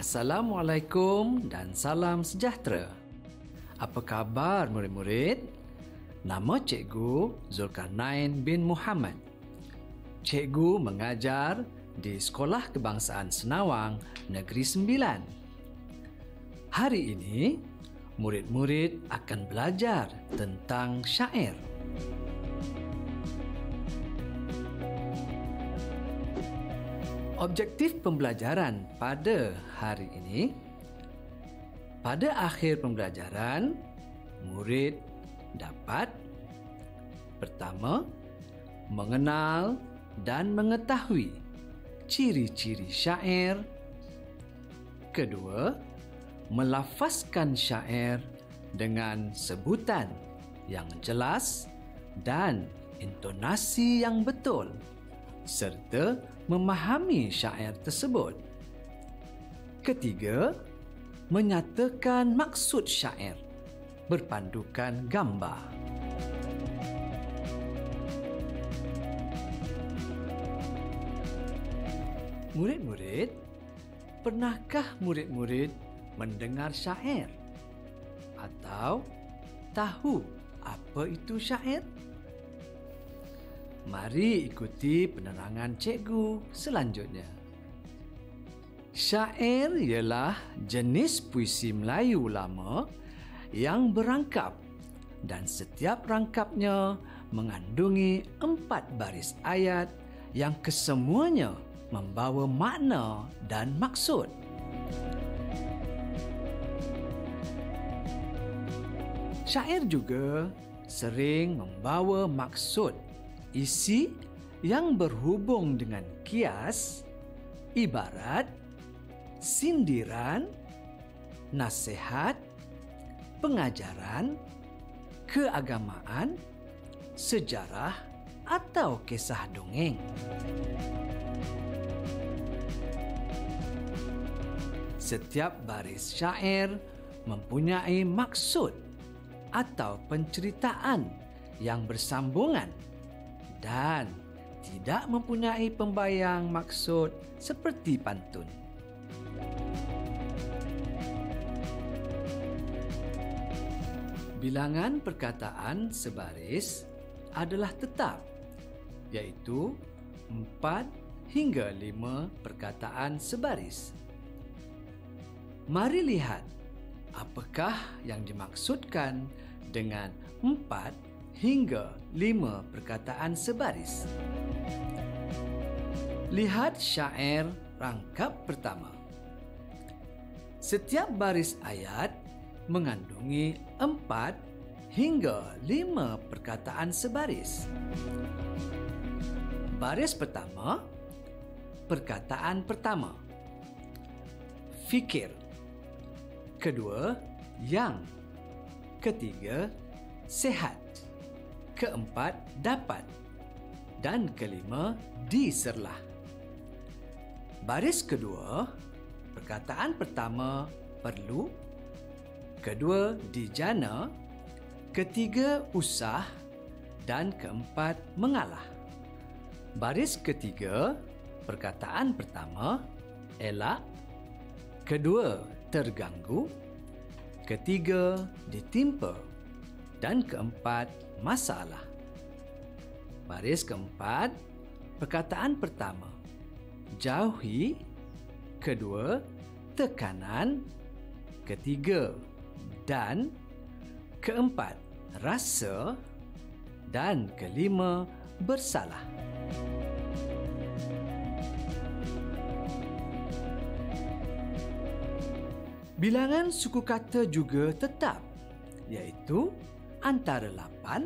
Assalamualaikum dan salam sejahtera. Apa khabar murid-murid? Nama cikgu Zulkarnain bin Muhammad. Cikgu mengajar di Sekolah Kebangsaan Senawang, Negeri Sembilan. Hari ini, murid-murid akan belajar tentang syair. Objektif pembelajaran pada hari ini, pada akhir pembelajaran, murid dapat pertama, mengenal dan mengetahui ciri-ciri syair. Kedua, melafazkan syair dengan sebutan yang jelas dan intonasi yang betul, serta memahami syair tersebut. Ketiga, menyatakan maksud syair berpandukan gambar. Murid-murid, pernahkah murid-murid mendengar syair? Atau tahu apa itu syair? Mari ikuti penerangan cikgu selanjutnya. Syair ialah jenis puisi Melayu lama yang berangkap dan setiap rangkapnya mengandungi 4 baris ayat yang kesemuanya membawa makna dan maksud. Syair juga sering membawa maksud isi yang berhubung dengan kias, ibarat, sindiran, nasihat, pengajaran, keagamaan, sejarah atau kisah dongeng. Setiap baris syair mempunyai maksud atau penceritaan yang bersambungan dan tidak mempunyai pembayang maksud seperti pantun. Bilangan perkataan sebaris adalah tetap, iaitu 4 hingga 5 perkataan sebaris. Mari lihat apakah yang dimaksudkan dengan 4 hingga 5 perkataan sebaris. Lihat syair rangkap pertama. Setiap baris ayat mengandungi 4 hingga 5 perkataan sebaris. Baris pertama, perkataan pertama, fikir. Kedua, yang. Ketiga, sehat. Keempat, dapat. Dan kelima, diserlah. Baris kedua, perkataan pertama, perlu. Kedua, dijana. Ketiga, usah. Dan keempat, mengalah. Baris ketiga, perkataan pertama, elak. Kedua, terganggu. Ketiga, ditimpa. Dan keempat, masalah. Baris keempat, perkataan pertama, jauhi. Kedua, tekanan. Ketiga, dan. Keempat, rasa. Dan kelima, bersalah. Bilangan suku kata juga tetap, iaitu antara 8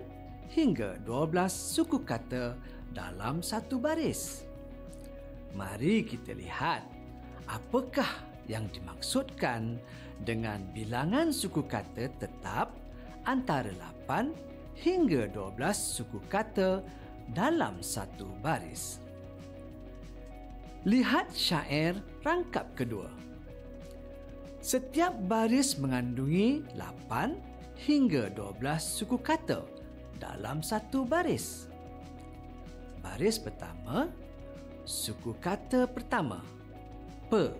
hingga 12 suku kata dalam satu baris. Mari kita lihat apakah yang dimaksudkan dengan bilangan suku kata tetap antara 8 hingga 12 suku kata dalam satu baris. Lihat syair rangkap kedua. Setiap baris mengandungi 8 hingga 12 suku kata dalam satu baris. Baris pertama, suku kata pertama, pe.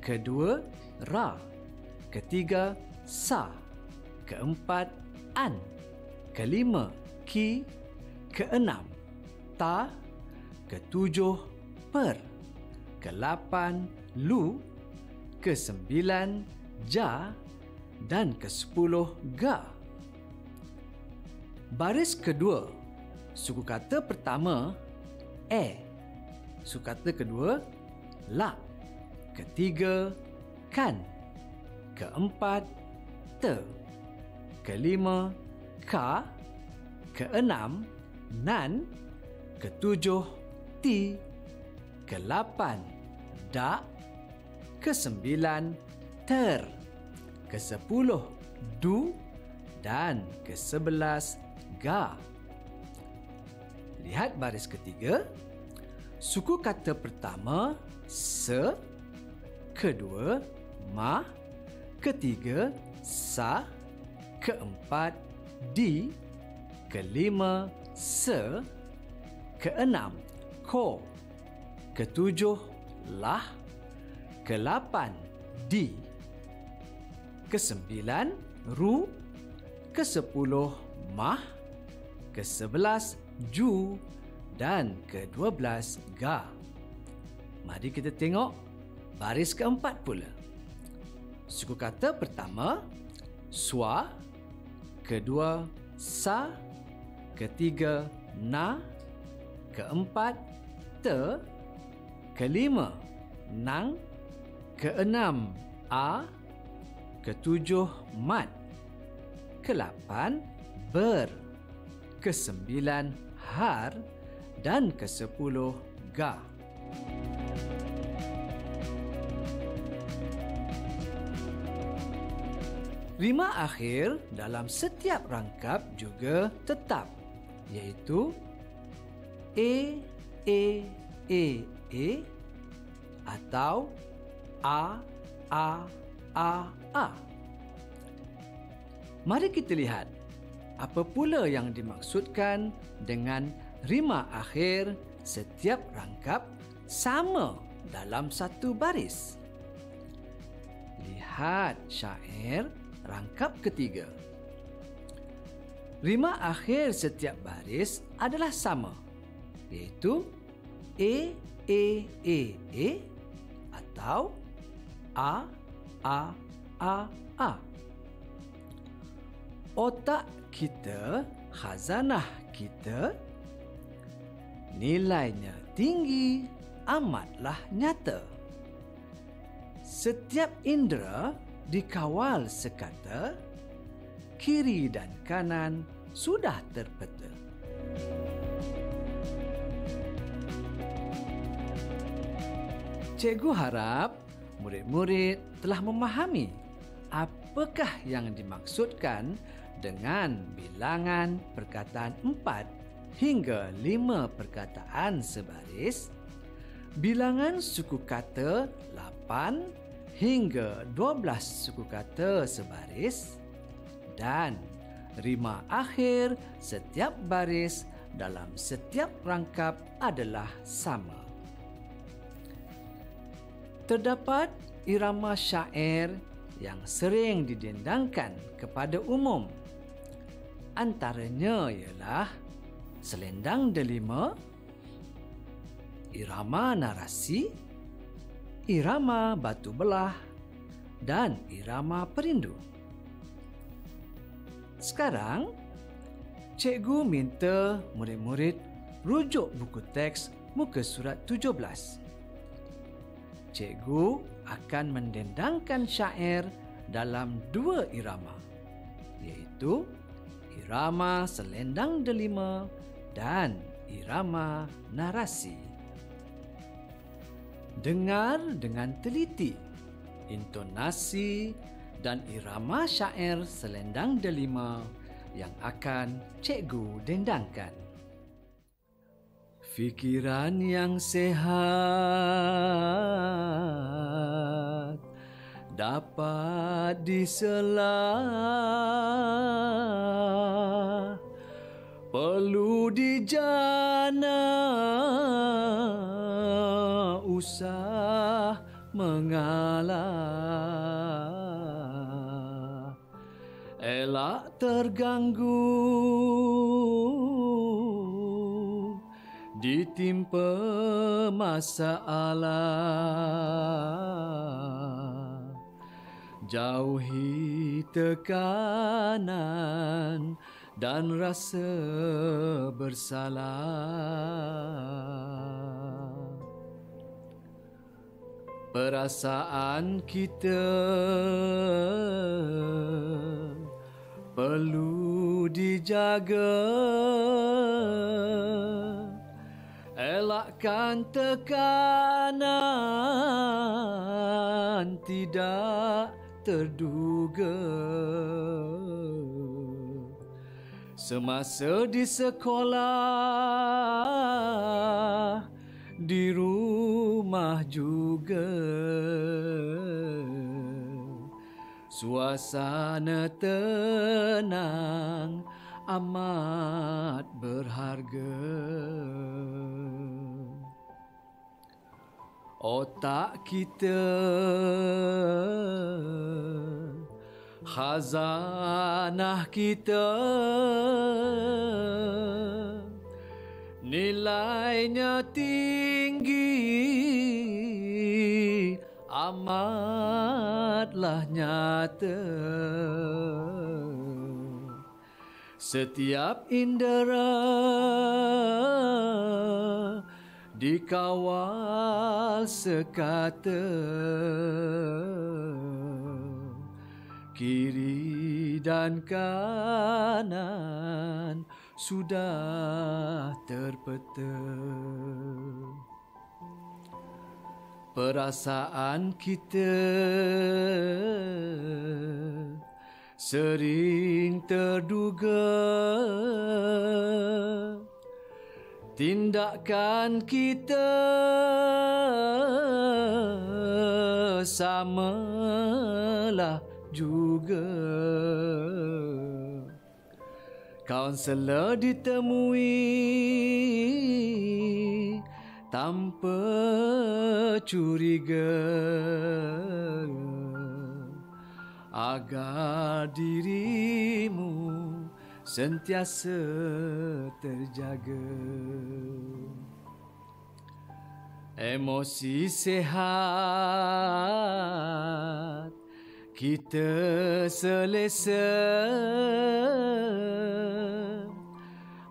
kedua ra, ketiga sa, keempat an, kelima ki, keenam ta, ketujuh per, kelapan lu, kesembilan ja dan kesepuluh ga. Baris kedua, suku kata pertama e, suku kata kedua la, ketiga kan, keempat te, kelima ka, keenam nan, ketujuh ti, kelapan da, kesembilan ter, kesepuluh du dan kesebelas ga. Lihat baris ketiga. Suku kata pertama se, kedua ma, ketiga sa, keempat di, kelima se, keenam ko, ketujuh lah, kelapan di, kesembilan ru, kesepuluh mah, kesebelas ju dan ke-12 ga. Mari kita tengok baris keempat pula. Suku kata pertama swa, kedua sa, ketiga na, keempat te, kelima nang, keenam a, ketujuh mat, kelapan ber, kesembilan har dan kesepuluh ga. Rima akhir dalam setiap rangkap juga tetap, iaitu e atau a. Mari kita lihat apa pula yang dimaksudkan dengan rima akhir setiap rangkap sama dalam satu baris. Lihat syair rangkap ketiga. Rima akhir setiap baris adalah sama, iaitu e atau a. Otak kita, khazanah kita, nilainya tinggi, amatlah nyata. Setiap indera dikawal sekata, kiri dan kanan sudah terpeta. Cikgu harap murid-murid telah memahami apakah yang dimaksudkan dengan bilangan perkataan 4 hingga 5 perkataan sebaris, bilangan suku kata 8 hingga 12 suku kata sebaris, dan rima akhir setiap baris dalam setiap rangkap adalah sama. Terdapat irama syair yang sering didendangkan kepada umum. Antaranya ialah Selendang Delima, Irama Narasi, Irama Batu Belah dan Irama Perindu. Sekarang, cikgu minta murid-murid rujuk buku teks muka surat 17. Cikgu akan mendendangkan syair dalam 2 irama, iaitu irama Selendang Delima dan irama Narasi. Dengar dengan teliti intonasi dan irama syair Selendang Delima yang akan cikgu dendangkan. Fikiran yang sehat dapat disela, perlu dijana, usah mengalah, elak terganggu, ditimpa masalah, jauhi tekanan dan rasa bersalah. Perasaan kita perlu dijaga, elakkan tekanan tidak terduga. Semasa di sekolah, di rumah juga, suasana tenang amat berharga. Otak kita khazanah kita, nilainya tinggi, amatlah nyata. Setiap indera dikawal sekata, kiri dan kanan sudah terpeta. Perasaan kita sering terduga, tindakan kita samalah juga. Kaunselor ditemui tanpa curiga, agar dirimu sentiasa terjaga. Emosi sehat, kita selesa,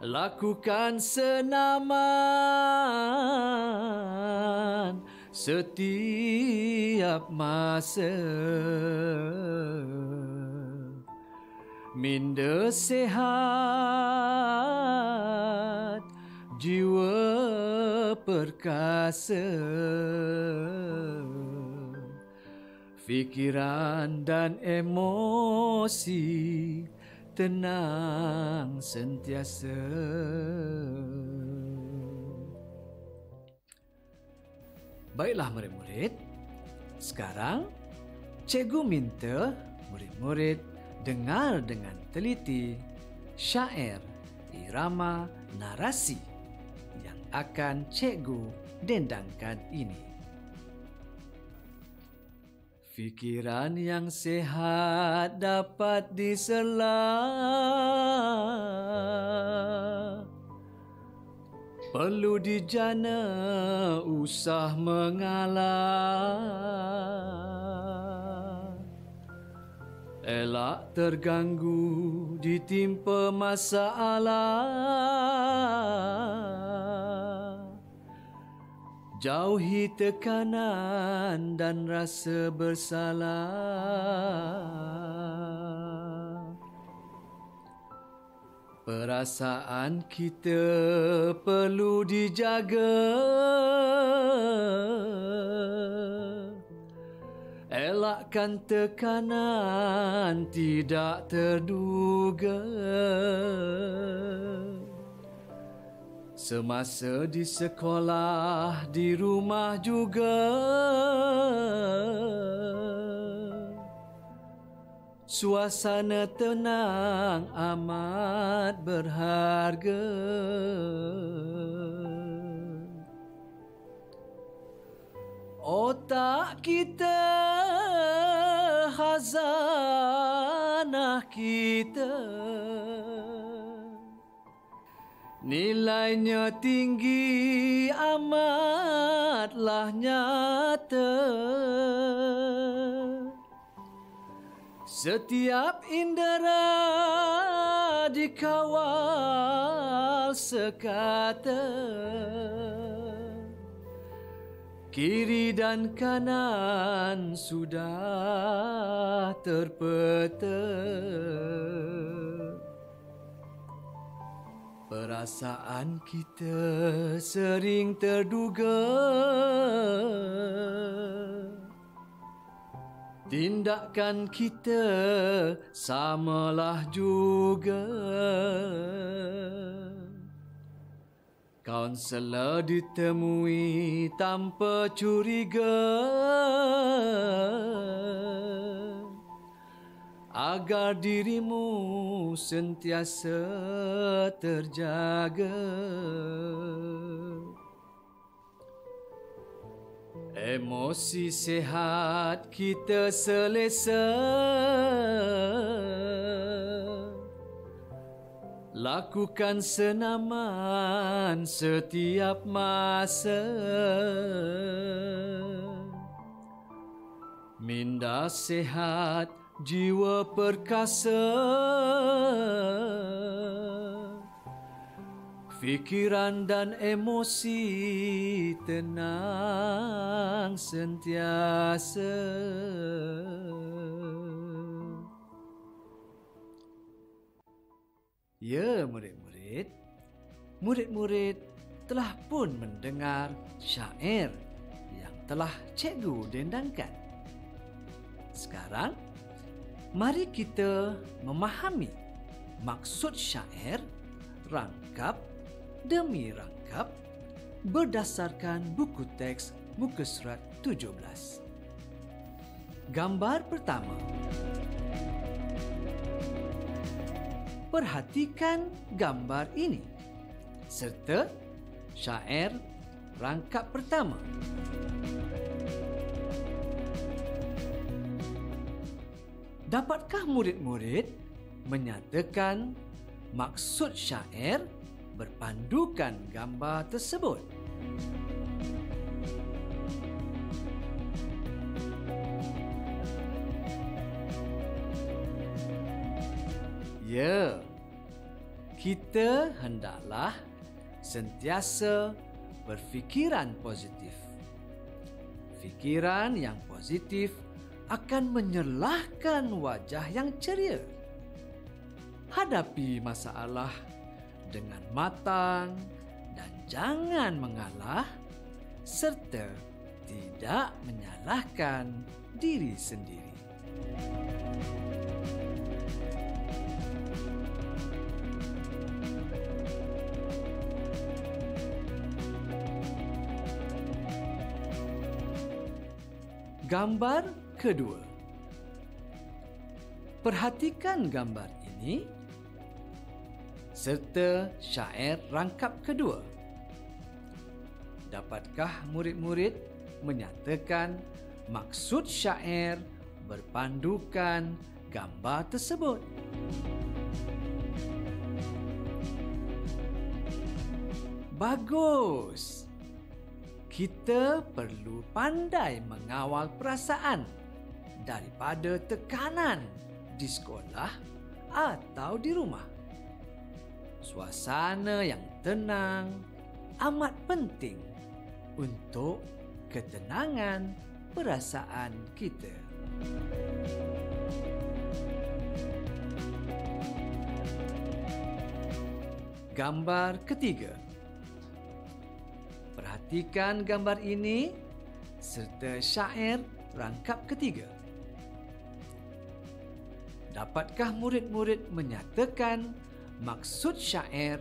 lakukan senaman setiap masa. Minda sehat, jiwa perkasa, pikiran dan emosi tenang sentiasa. Baiklah murid-murid, sekarang cikgu minta murid-murid dengar dengan teliti syair Irama Narasi yang akan cikgu dendangkan ini. Pikiran yang sehat dapat disela, perlu dijana usah mengalah, elak terganggu ditimpa masalah, jauhi tekanan dan rasa bersalah. Perasaan kita perlu dijaga, elakkan tekanan tidak terduga. Semasa di sekolah, di rumah juga, suasana tenang amat berharga. Otak kita, khazanah kita, nilainya tinggi, amatlah nyata. Setiap indera dikawal sekata, kiri dan kanan sudah terpeta. Perasaan kita sering terduga, tindakan kita samalah juga. Kaunselor ditemui tanpa curiga, agar dirimu sentiasa terjaga. Emosi sehat kita selesa, lakukan senaman setiap masa. Minda sehat, jiwa perkasa, fikiran dan emosi tenang sentiasa. Ya murid-murid, murid-murid telah pun mendengar syair yang telah cikgu dendangkan. Sekarang, mari kita memahami maksud syair rangkap demi rangkap berdasarkan buku teks muka surat 17. Gambar pertama. Perhatikan gambar ini serta syair rangkap pertama. Dapatkah murid-murid menyatakan maksud syair berpandukan gambar tersebut? Ya, kita hendaklah sentiasa berfikiran positif. Fikiran yang positif akan menyerlahkan wajah yang ceria. Hadapi masalah dengan matang dan jangan mengalah, serta tidak menyalahkan diri sendiri. Gambar kedua. Perhatikan gambar ini serta syair rangkap kedua. Dapatkah murid-murid menyatakan maksud syair berpandukan gambar tersebut? Bagus! Kita perlu pandai mengawal perasaan daripada tekanan di sekolah atau di rumah. Suasana yang tenang amat penting untuk ketenangan perasaan kita. Gambar ketiga. Perhatikan gambar ini serta syair rangkap ketiga. Dapatkah murid-murid menyatakan maksud syair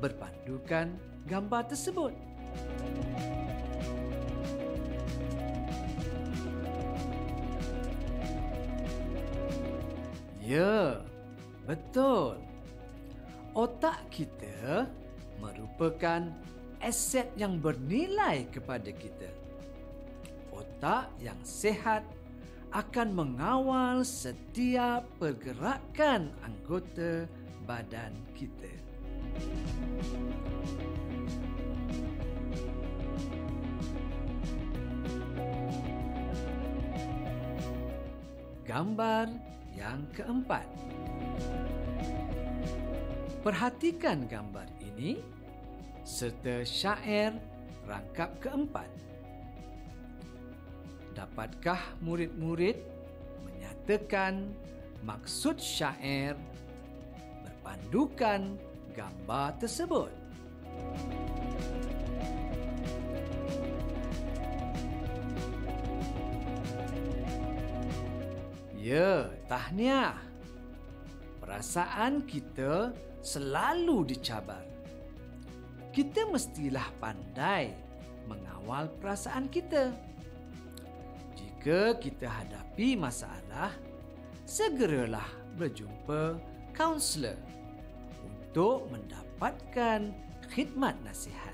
berpandukan gambar tersebut? Ya, betul. Otak kita merupakan aset yang bernilai kepada kita. otak yang sehat akan mengawal setiap pergerakan anggota badan kita. Gambar yang keempat. Perhatikan gambar ini serta syair rangkap keempat. Dapatkah murid-murid menyatakan maksud syair berpandukan gambar tersebut? Ya, tahniah. Perasaan kita selalu dicabar. Kita mestilah pandai mengawal perasaan kita. Jika kita hadapi masalah, segeralah berjumpa kaunselor untuk mendapatkan khidmat nasihat.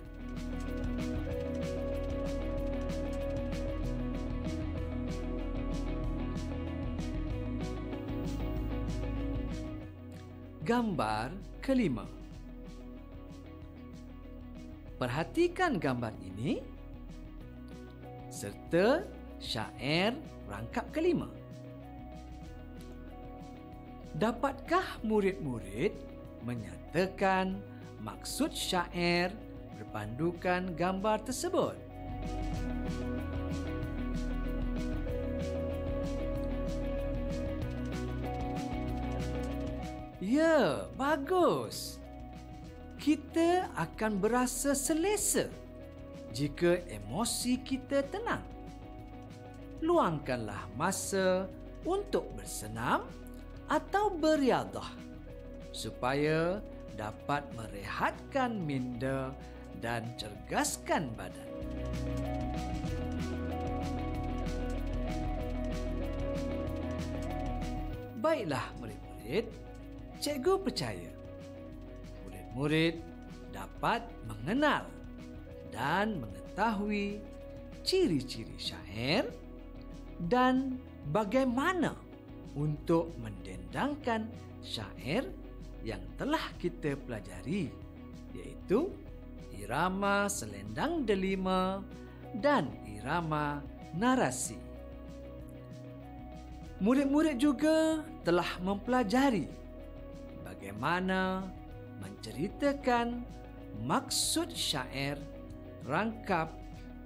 Gambar kelima. Perhatikan gambar ini serta syair rangkap kelima. Dapatkah murid-murid menyatakan maksud syair berpandukan gambar tersebut? Ya, bagus. Kita akan berasa selesa jika emosi kita tenang. Luangkanlah masa untuk bersenam atau beriadah supaya dapat merehatkan minda dan cergaskan badan. Baiklah murid-murid, cikgu percaya murid-murid dapat mengenal dan mengetahui ciri-ciri syair dan bagaimana untuk mendendangkan syair yang telah kita pelajari, yaitu irama Selendang Delima dan irama Narasi. Murid-murid juga telah mempelajari bagaimana menceritakan maksud syair rangkap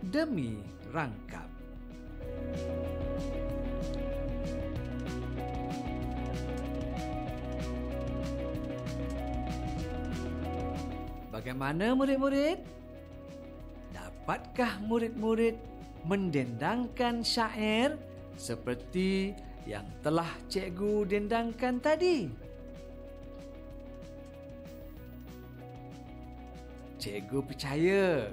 demi rangkap. Bagaimana murid-murid? Dapatkah murid-murid mendendangkan syair seperti yang telah cikgu dendangkan tadi? Cikgu percaya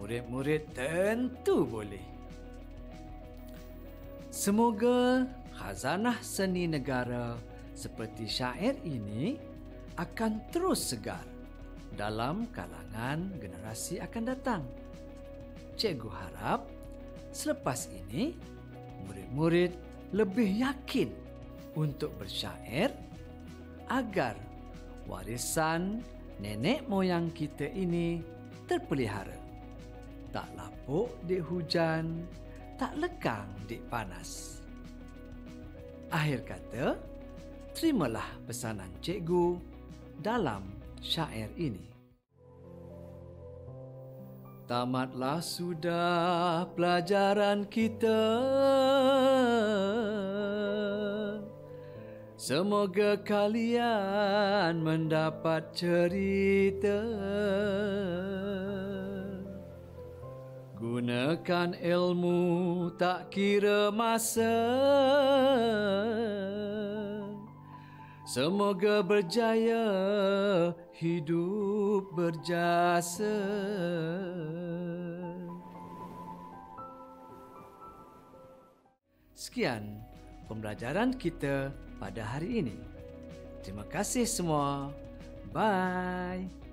murid-murid tentu boleh. Semoga khazanah seni negara seperti syair ini akan terus segar dalam kalangan generasi akan datang. Cikgu harap selepas ini murid-murid lebih yakin untuk bersyair agar warisan nenek moyang kita ini terpelihara. Tak lapuk di hujan, tak lekang di panas. Akhir kata, terimalah pesanan cikgu dalam syair ini. Tamatlah sudah pelajaran kita. Semoga kalian mendapat cerita. Gunakan ilmu tak kira masa. Semoga berjaya hidup berjasa. Sekian pembelajaran kita pada hari ini. Terima kasih semua. Bye.